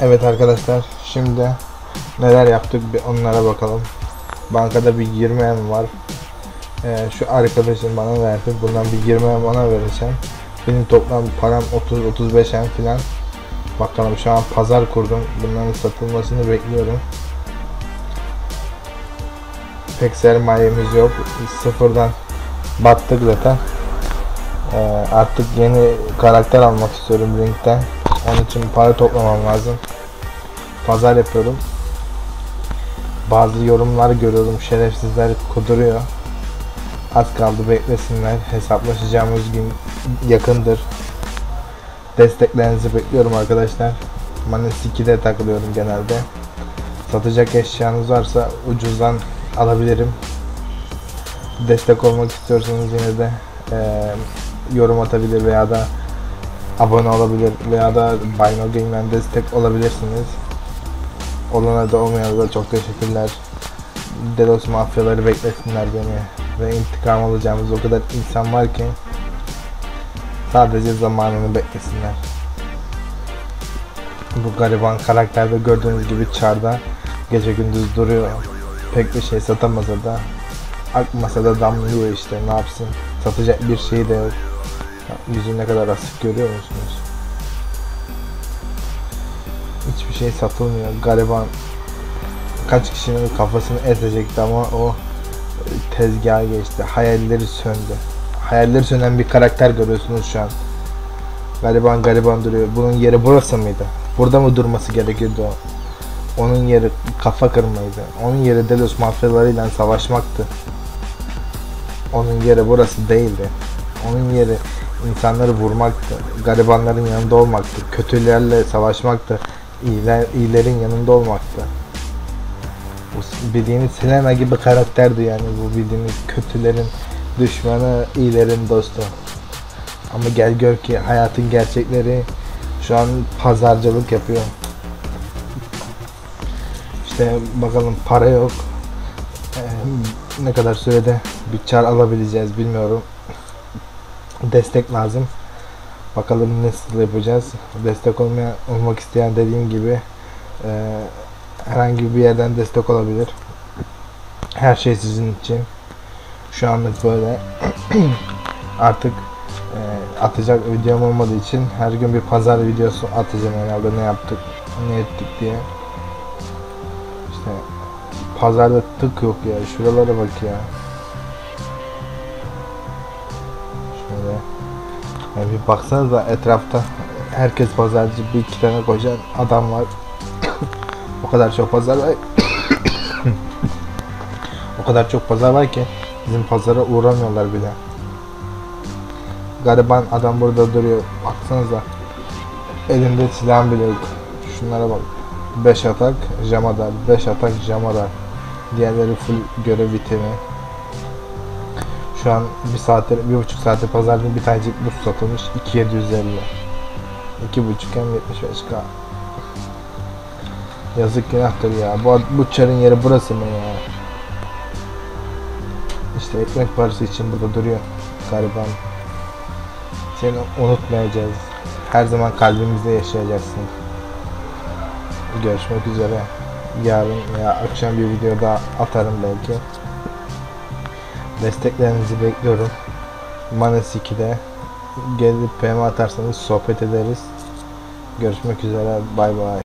Evet arkadaşlar, şimdi neler yaptık bir onlara bakalım. Bankada bir 20 M var. Şu arkadaşım bana verdi, bundan bir 20 M bana vereceğim. Benim toplam param 30-35 M filan. Bakalım, şu an pazar kurdum, bunların satılmasını bekliyorum. Pek sermayemiz yok, sıfırdan battık zaten. Artık yeni karakter almak istiyorum linkten. Onun için para toplamam lazım. Pazar yapıyorum. Bazı yorumlar görüyorum, şerefsizler kuduruyor. Az kaldı, beklesinler, hesaplaşacağımız gün yakındır. Desteklerinizi bekliyorum arkadaşlar. Manisiki'de takılıyorum genelde. Satacak eşyanız varsa ucuzdan alabilirim. Destek olmak istiyorsanız yine de yorum atabilir veya da abone olabilir veya da Bynogame'den destek olabilirsiniz. Olana da olmayana da çok teşekkürler. Delos mafyaları beklesinler beni ve intikam alacağımız o kadar insan var ki sadece zamanını beklesinler. Bu gariban karakterde gördüğünüz gibi çarda gece gündüz duruyor. Pek bir şey satamasa da akmasa da damlıyor işte, ne yapsın, satacak bir şey de yok. Yüzü ne kadar asık görüyor musunuz? Hiçbir şey satılmıyor. Gariban kaç kişinin kafasını ezecekti ama o tezgaha geçti. Hayalleri söndü. Hayalleri sönen bir karakter görüyorsunuz şu an. Gariban gariban duruyor. Bunun yeri burası mıydı? Burada mı durması gerekiyordu o? Onun yeri kafa kırmaydı. Onun yeri Delos mafyalarıyla savaşmaktı. Onun yeri burası değildi. Onun yeri insanları vurmaktı, garibanların yanında olmaktı, kötülerle savaşmaktı, iyilerin yanında olmaktı. Bu bildiğiniz Selena gibi karakterdi yani, bu bildiğiniz kötülerin düşmanı, iyilerin dostu. Ama gel gör ki hayatın gerçekleri şu an pazarcılık yapıyor. İşte bakalım, para yok. Ne kadar sürede bir çar alabileceğiz bilmiyorum. Destek lazım. Bakalım nasıl yapacağız. Destek olmak isteyen, dediğim gibi herhangi bir yerden destek olabilir. Her şey sizin için. Şu anlık böyle. Artık atacak videom olmadığı için her gün bir pazar videosu atacağım herhalde, ne yaptık, ne ettik diye. İşte pazarda tık yok ya. Şuralara bak ya. Yani bir baksanıza etrafta, herkes pazarcı, bir iki tane koca adam var. O kadar çok pazar var. O kadar çok pazar var ki bizim pazara uğramıyorlar bile. Gariban adam burada duruyor, baksanıza elinde silah bile yok. Şunlara bak, 5 atak jamadar, 5 atak jamadar. Diğerleri full görev bitimi. Şu an bir saattir, 1,5 saate pazarda bir tanecik buz satılmış, 2750. 2,5 M 75K. Yazık günahtır ya. Bu çarın yeri burası mı ya? İşte ekmek parası için burada duruyor gariban. Seni unutmayacağız. Her zaman kalbimizde yaşayacaksın. Görüşmek üzere. Yarın veya akşam bir video daha atarım belki. Desteklerinizi bekliyorum. Manisiki'de gelip PM atarsanız sohbet ederiz. Görüşmek üzere. Bay bay.